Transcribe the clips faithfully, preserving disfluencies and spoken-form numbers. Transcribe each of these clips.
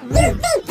All right, what do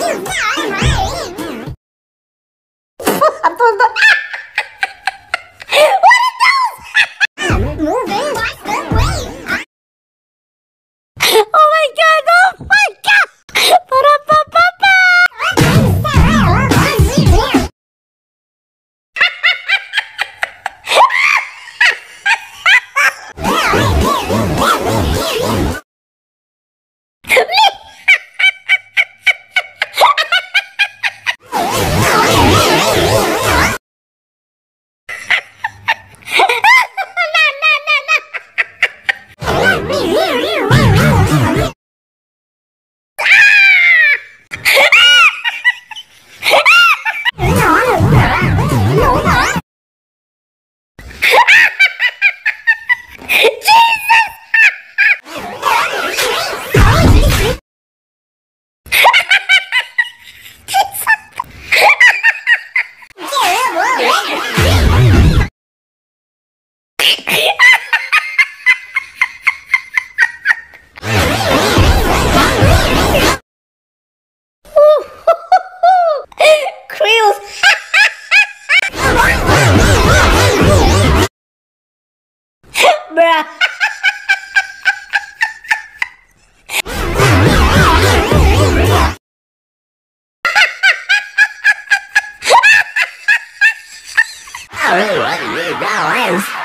you know is